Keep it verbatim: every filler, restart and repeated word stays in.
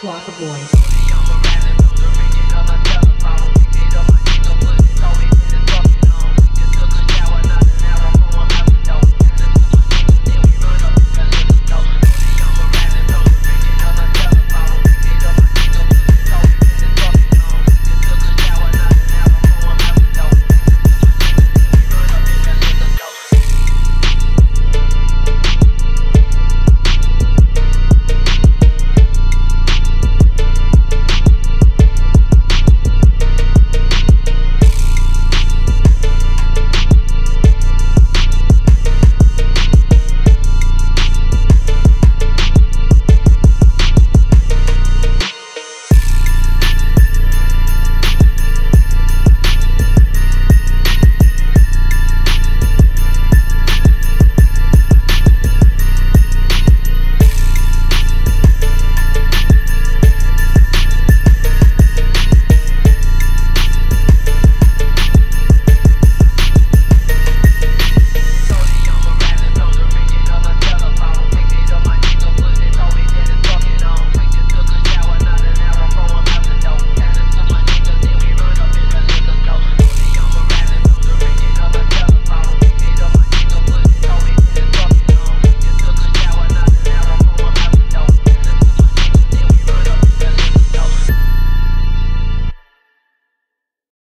Flockaboy.